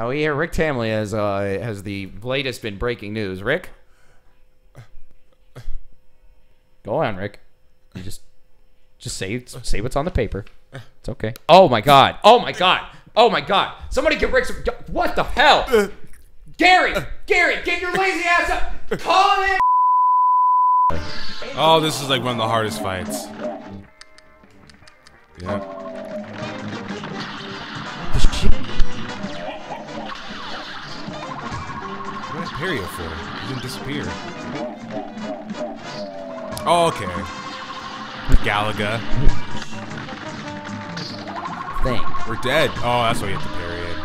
Oh yeah, Rick Tamley has the latest been breaking news. Rick, go on, Rick. You just say what's on the paper. It's okay. Oh my God. Oh my God. Oh my God. Somebody give Rick some. What the hell? Gary, Gary, get your lazy ass up. Call it. Oh, this is like one of the hardest fights. Yeah. Hear you for? You didn't disappear. Oh, okay. Galaga. Thing. We're dead. Oh, that's why you have to parry it.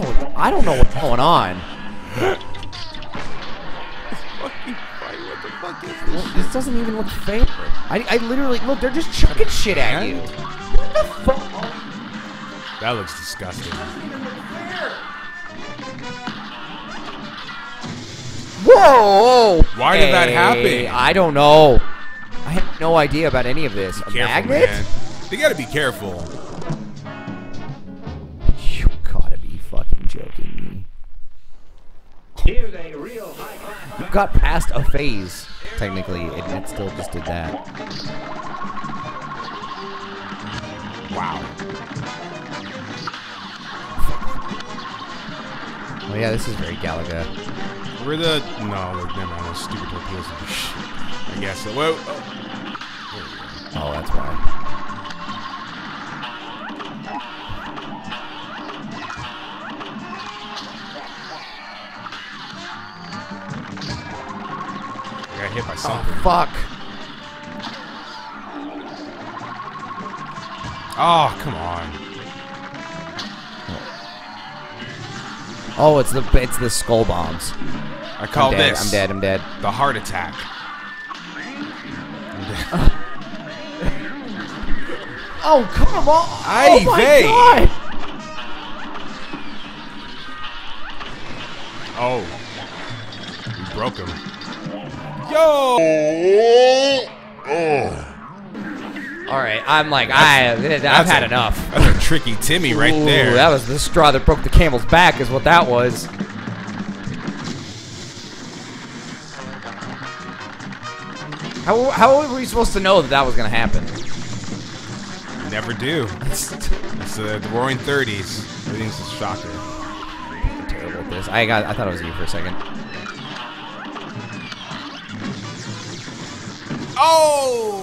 Okay. What? I don't know what's going on. What the fuck is this? Well, this doesn't even look fair. I literally look. They're just chucking shit at you. What the fuck? That looks disgusting. Whoa! Why did that happen? I don't know. I have no idea about any of this. Be careful, magnet? Man. They gotta be careful. You gotta be fucking joking me. You got past a phase, technically, and it still just did that. Wow. Oh yeah, this is very Galaga. We're the... No, like, never mind. Those stupid torpedoes and shit. I guess so. Whoa! Oh, that's why. I got hit by something. Oh, fuck! Oh, come on. Oh, it's the skull bombs. I call this. I'm dead. I'm dead. The heart attack. Oh come on! Oh my God! Oh, we broke him. Yo! Oh. All right, I'm like I've had enough. That's a tricky Timmy right there. Ooh, that was the straw that broke the camel's back, is what that was. How were we supposed to know that that was gonna happen? Never do. It's the roaring 30s. Everything's a shocker. I'm terrible at this. I thought it was you for a second. Oh.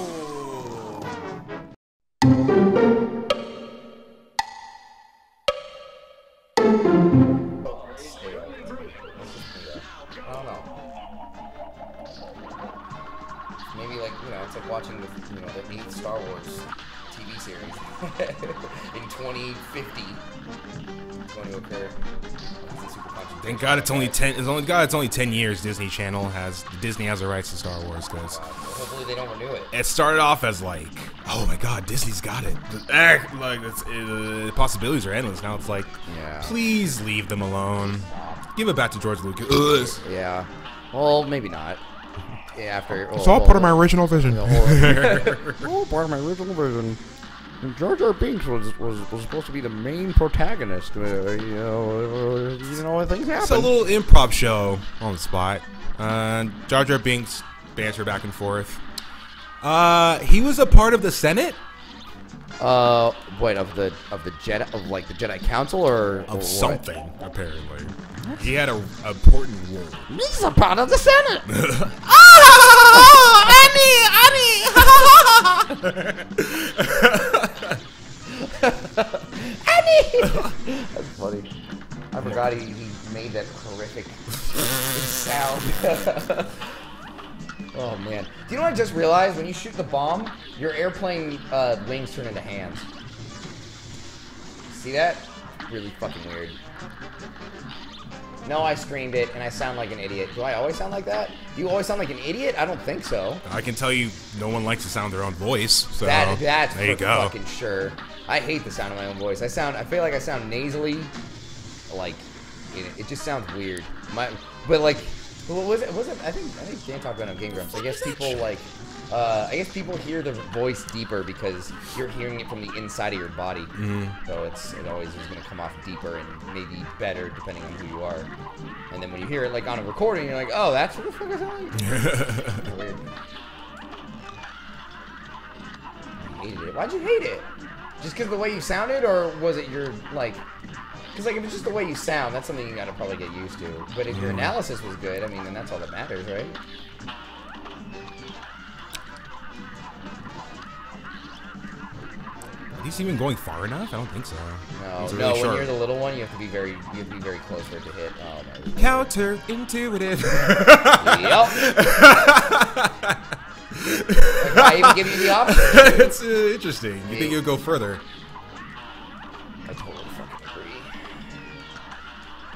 Thank God it's only 10. It's only 10 years. Disney has the rights to Star Wars, guys. Hopefully they don't renew it. It started off as like, oh my God, Disney's got it. Like the possibilities are endless. Now it's like, yeah. Please leave them alone. Give it back to George Lucas. Yeah. Well, maybe not. Yeah. After. It's all part of my original vision. All part of my original vision. Jar Jar Binks was supposed to be the main protagonist. Things happen. It's a little improv show on the spot. Jar Jar Binks banter back and forth. He was a part of the Senate. What of the Jedi the Jedi Council or something what? Apparently. What? He had an important role. He's a part of the Senate. Oh, Annie. That's funny. I forgot he made that horrific sound. Oh man! Do you know what I just realized? When you shoot the bomb, your airplane wings turn into hands. See that? Really fucking weird. No, I screamed it, and I sound like an idiot. Do I always sound like that? Do you always sound like an idiot? I don't think so. I can tell you, no one likes to sound their own voice. So that's there you go. Fucking sure. I hate the sound of my own voice. I feel like I sound nasally. Like, it just sounds weird. But like, what was it? I think Dan talked about it on Game Grumps. I guess people like I guess people hear the voice deeper because you're hearing it from the inside of your body. Mm-hmm. So it always is going to come off deeper and maybe better depending on who you are. And then when you hear it like on a recording, you're like, oh, that's what the fuck is on? Weird. I hated it. Why'd you hate it? Just because of the way you sounded, or was it your like? Because like if it's just the way you sound, that's something you gotta probably get used to. But if your analysis was good, I mean, then that's all that matters, right? Are these even going far enough? I don't think so. No, really no. Short. When you're the little one, you have to be very close for it to hit. Oh, no, counterintuitive. Yep. Like, I even give you the option. It's interesting. You think you'll go further? I totally fucking agree.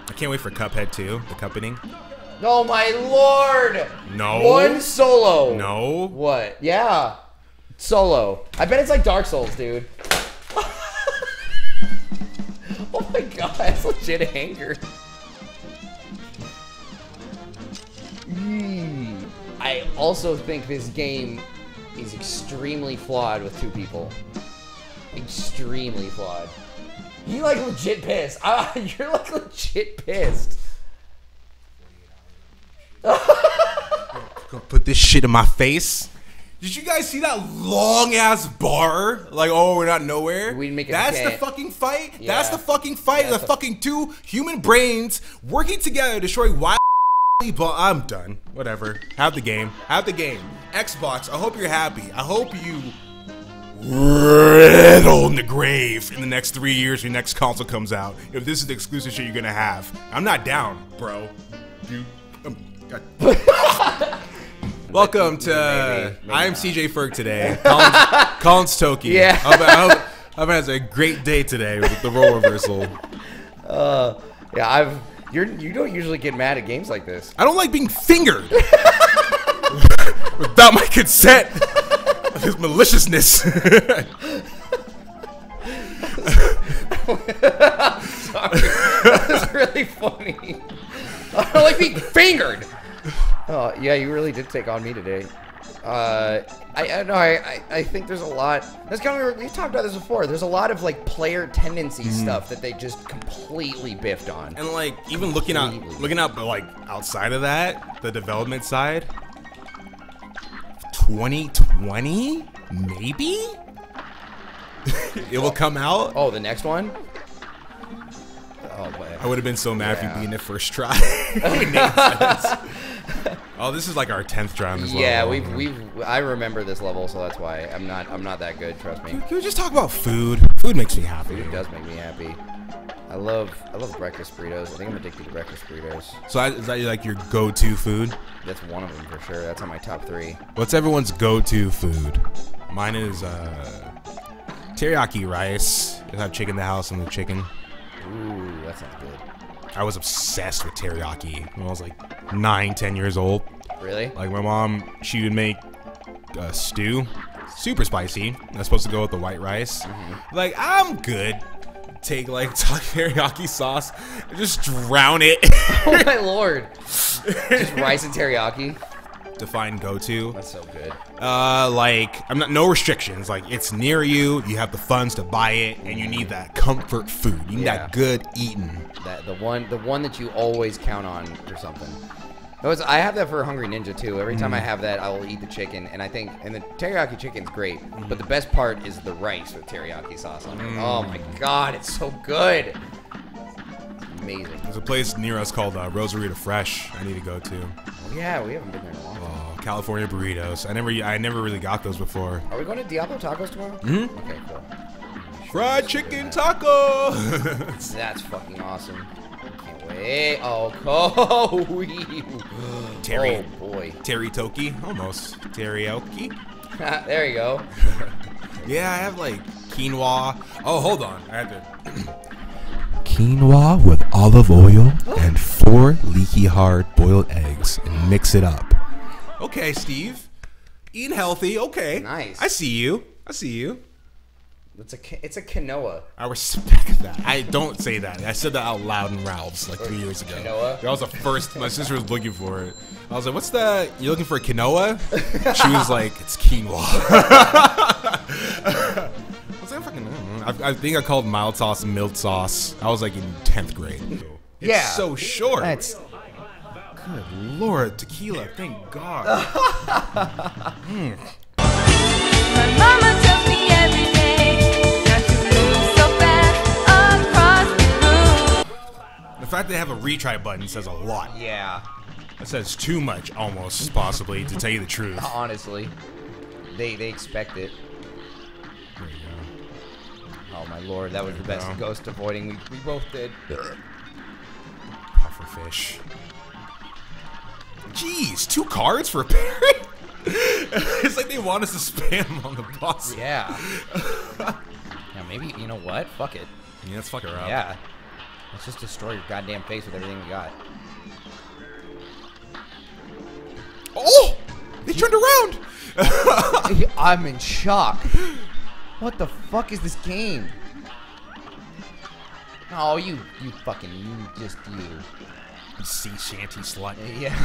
I can't wait for Cuphead 2, the cup-eating. Oh my lord! No. One solo. No. What? Yeah. Solo. I bet it's like Dark Souls, dude. Oh my god, that's legit anger. I also think this game is extremely flawed with two people. Extremely flawed. You like legit pissed. You're like legit pissed. Gonna put this shit in my face. Did you guys see that long ass bar? Like, oh, we're not nowhere. We didn't make it. That's the fucking fight. Yeah. That's the fucking fight. The fucking two human brains working together to destroy wild. But I'm done. Whatever. Have the game. Have the game. Xbox, I hope you're happy. I hope you riddle in the grave in the next 3 years your next console comes out. If this is the exclusive shit you're gonna have. I'm not down, bro. Dude. Welcome to... I'm CJ Ferg today. Colin's Toki. Yeah. I hope it has a great day today with the role reversal. Yeah, you don't usually get mad at games like this. I don't like being fingered without my consent. His maliciousness. Sorry, that was really funny. I don't like being fingered. Oh yeah, you really did take on me today. I think there's a lot. That's kind of we've talked about this before. There's a lot of like player tendency stuff that they just completely biffed on. And like even looking out, but like outside of that, the development side, 2020 maybe it will come out. Oh, the next one. Oh boy. I would have been so mad if you beat in the first try. Oh, this is like our 10th try on this level. Yeah, I remember this level, so that's why I'm not that good. Trust me. Can we just talk about food? Food makes me happy. Food does make me happy. I love breakfast burritos. I think I'm addicted to breakfast burritos. So is that like your go-to food? That's one of them for sure. That's on my top 3. What's everyone's go-to food? Mine is teriyaki rice. You'll have chicken in the house and the chicken. Ooh, that sounds good. I was obsessed with teriyaki when I was like 9, 10 years old. Really? Like my mom, she would make a stew, super spicy. That's supposed to go with the white rice. Mm-hmm. Like I'm good. Take like teriyaki sauce, and just drown it. Oh my lord! Just rice and teriyaki. Define go-to. That's so good. Like I'm not no restrictions. Like it's near you. You have the funds to buy it, and you need that comfort food. You need that good eating. That the one that you always count on or something. I have that for Hungry Ninja too. Every time I have that, I will eat the chicken, and the teriyaki chicken's great. But the best part is the rice with teriyaki sauce on it. Oh my god, it's so good. It's amazing. There's a place near us called Rosarito Fresh. I need to go to. Yeah, we haven't been there in a long time. Oh, California burritos. I never really got those before. Are we going to Diablo Tacos tomorrow? Mm-hmm. Okay, cool. Fried chicken taco! That's fucking awesome. Can't wait. Oh, Terry. Oh, boy. Terry Toki. Almost. Teriyaki. There you go. Yeah, I have like quinoa. Oh, hold on. I have to. Quinoa with olive oil and 4 leaky hard boiled eggs and mix it up. Okay, Steve. Eat healthy. Okay. Nice. I see you. It's a quinoa. I respect that. I don't say that. I said that out loud in Ralph's like 3 years ago. Quinoa? That was the first. My sister was looking for it. I was like, "What's that? You're looking for a quinoa?" She was like, "It's quinoa." I was like, "Fucking." I think I called mild sauce milt sauce. I was like in 10th grade. It's so short. That's good Lord, tequila. Thank God. My mama tells me every day not to move so fast across the room. The fact they have a retry button says a lot. Yeah. That says too much, almost, possibly, to tell you the truth. Honestly. They expect it. There you go. Oh my Lord, that was the best ghost avoiding we both did. Pufferfish. Jeez, 2 cards for a parry? It's like they want us to spam on the boss. Yeah. Yeah, maybe, you know what? Fuck it. Yeah, let's fuck her up. Yeah. Let's just destroy your goddamn face with everything we got. Oh! They turned around! I'm in shock. What the fuck is this game? Oh, you fucking, you sea shanty slut. Yeah.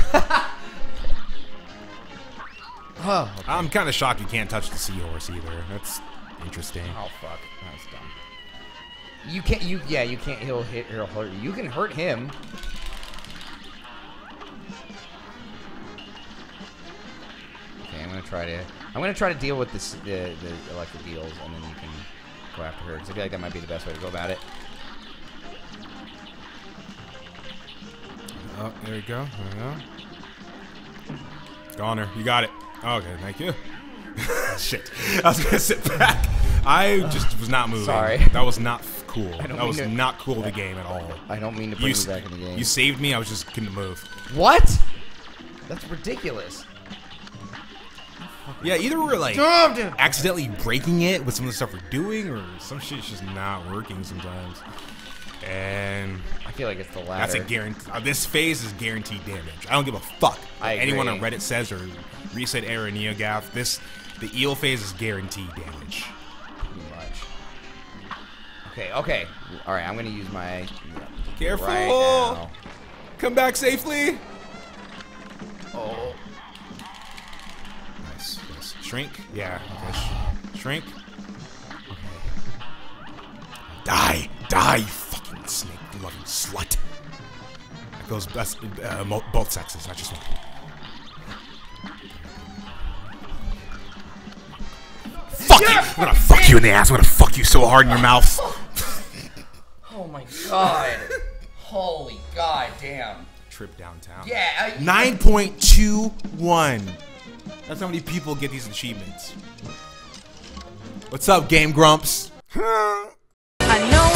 Oh, okay. I'm kind of shocked you can't touch the seahorse either. That's interesting. Oh fuck, that's dumb. You can't. You can't. He'll hurt you. You can hurt him. Okay, I'm gonna try to deal with this, the electric deals, and then you can go after her. Cause I feel like that might be the best way to go about it. Oh, there we go. Goner, you got it. Okay, thank you. Shit, I was gonna sit back. I just was not moving. Sorry. That was not cool. That was not cool the game at all. I don't mean to bring you back in the game. You saved me, I was just gonna move. What? That's ridiculous. Yeah, either we're like accidentally breaking it with some of the stuff we're doing, or some shit's just not working sometimes. And I feel like it's the latter. That's a guarantee. This phase is guaranteed damage. I don't give a fuck. Anyone on Reddit says or ResetEra, NeoGAF. The eel phase is guaranteed damage. Pretty much. Okay. Okay. All right. I'm gonna use my. Careful. Right now. Come back safely. Oh. Nice. Nice. Shrink. Yeah. Okay. Shrink. Okay. Die. Die. You snake loving slut. That goes both sexes, not just one. Fuck you! I'm gonna fuck you in the ass. I'm gonna fuck you so hard in your mouth. Oh my God. Holy God damn. Trip downtown. Yeah. 9.21. That's how many people get these achievements. What's up, Game Grumps? I know.